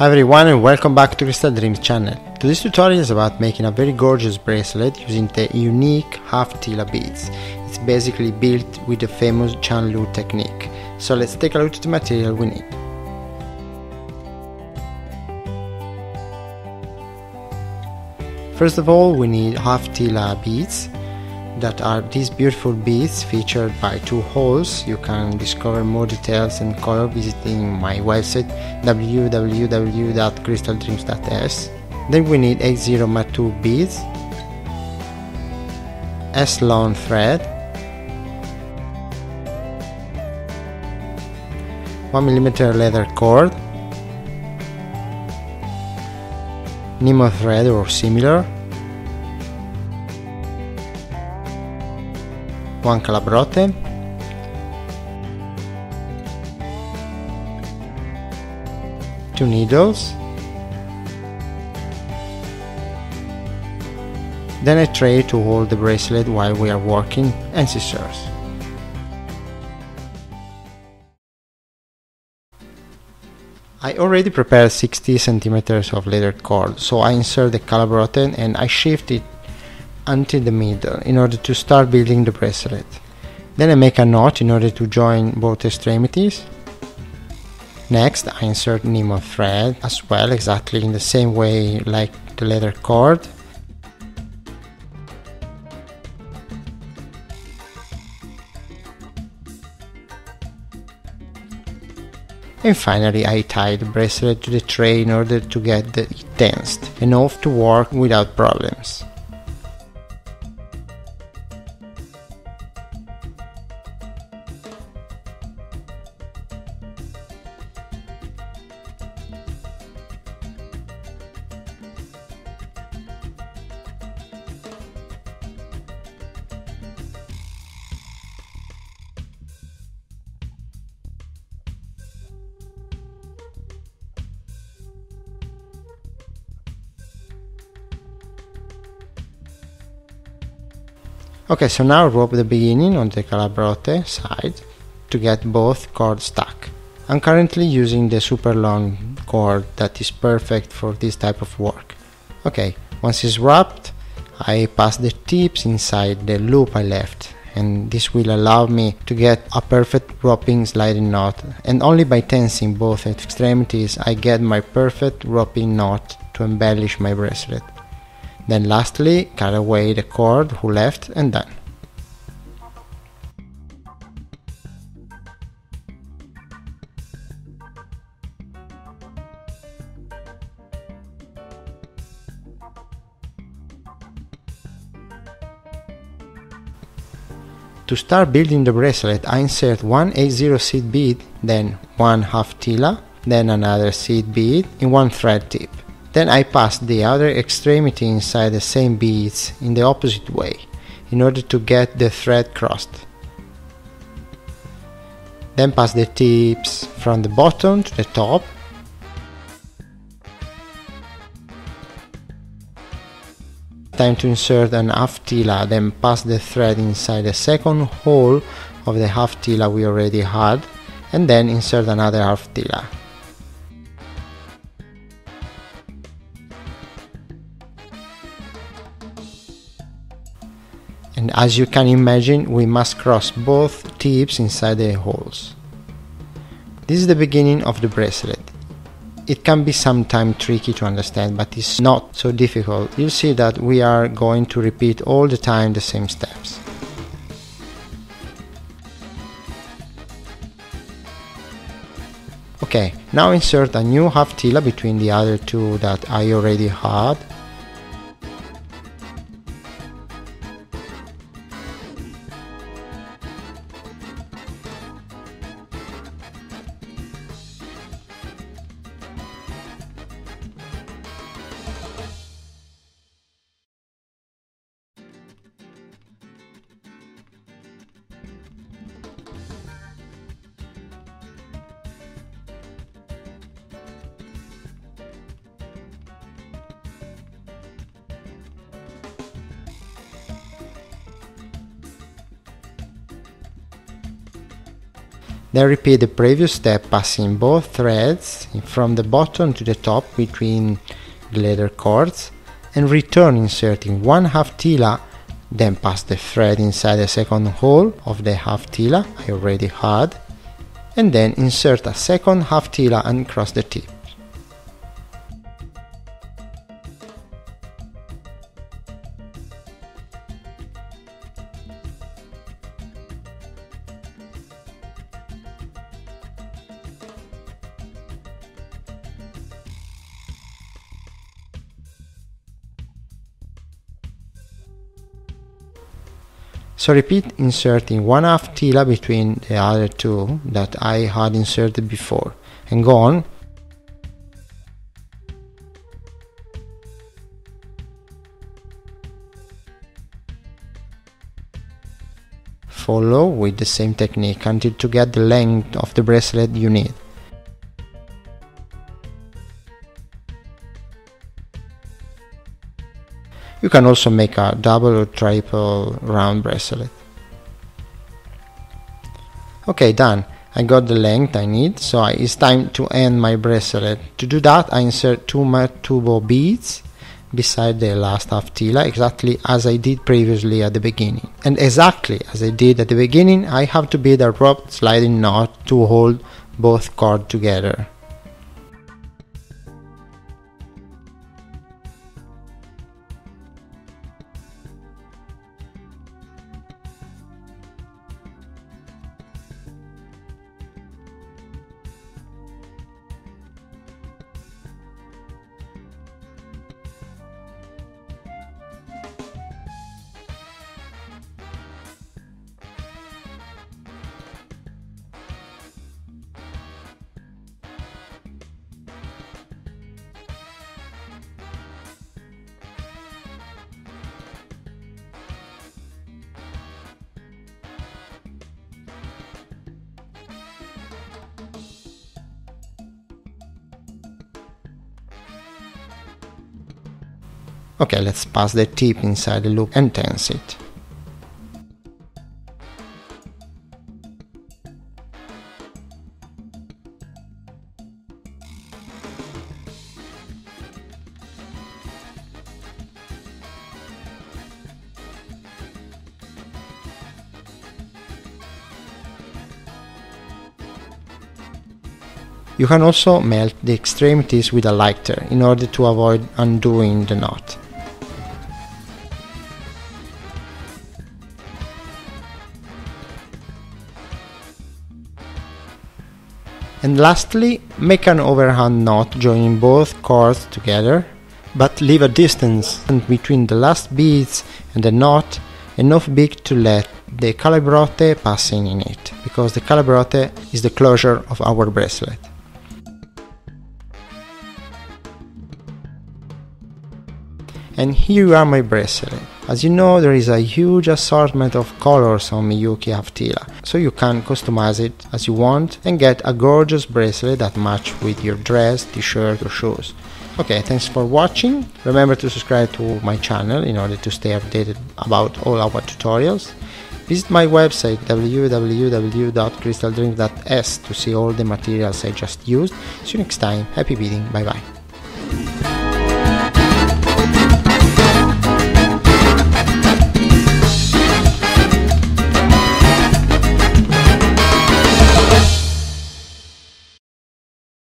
Hi everyone and welcome back to Crystal Dreams channel. Today's tutorial is about making a very gorgeous bracelet using the unique half-tila beads. It's basically built with the famous Chan Luu technique. So let's take a look at the material we need. First of all, we need half-tila beads that are these beautiful beads featured by two holes. You can discover more details and color visiting my website www.crystaldreams.es. Then we need 80 matu beads, S long thread, 1mm leather cord, Nemo thread or similar, one calabrote, two needles, then a tray to hold the bracelet while we are working, and scissors. I already prepared 60 centimeters of leather cord, so I insert the calabrote and I shift it until the middle in order to start building the bracelet. Then I make a knot in order to join both extremities. Next I insert Nemo thread as well, exactly in the same way like the leather cord. And finally I tie the bracelet to the tray in order to get it tensed and off to work without problems. Okay, so now rope the beginning on the calabrote side to get both cords stuck. I'm currently using the super long cord that is perfect for this type of work. Okay, once it's wrapped, I pass the tips inside the loop I left, and this will allow me to get a perfect roping sliding knot, and only by tensing both extremities I get my perfect roping knot to embellish my bracelet. Then lastly, cut away the cord who left, and done. To start building the bracelet, I insert one 80 seed bead, then one half-tila, then another seed bead in one thread tip. Then I pass the other extremity inside the same beads in the opposite way, in order to get the thread crossed. Then pass the tips from the bottom to the top. Time to insert an half-tila, then pass the thread inside the second hole of the half-tila we already had, and then insert another half-tila. And as you can imagine, we must cross both tips inside the holes. This is the beginning of the bracelet. It can be sometimes tricky to understand, but it's not so difficult. You'll see that we are going to repeat all the time the same steps. Okay, now insert a new half-tila between the other two that I already had. Then repeat the previous step, passing both threads from the bottom to the top between the leather cords, and return inserting one half-tila, then pass the thread inside the second hole of the half-tila I already had, and then insert a second half-tila and cross the tip. So repeat inserting one half-tila between the other two that I had inserted before, and go on. Follow with the same technique until to get the length of the bracelet you need. You can also make a double or triple round bracelet. Okay, done. I got the length I need, so it's time to end my bracelet. To do that, I insert two matubo beads beside the last half-tila, exactly as I did previously at the beginning. And exactly as I did at the beginning, I have to bead a rope sliding knot to hold both cords together. Okay, let's pass the tip inside the loop and tense it. You can also melt the extremities with a lighter in order to avoid undoing the knot. And lastly, make an overhand knot joining both cords together, but leave a distance between the last beads and the knot enough big to let the calabrote passing in it, because the calabrote is the closure of our bracelet. And here are my bracelet. As you know, there is a huge assortment of colors on Miyuki half-tila, so you can customize it as you want and get a gorgeous bracelet that matches with your dress, t-shirt or shoes. Okay, thanks for watching. Remember to subscribe to my channel in order to stay updated about all our tutorials. Visit my website www.crystaldreams.s to see all the materials I just used. See you next time. Happy beading. Bye bye.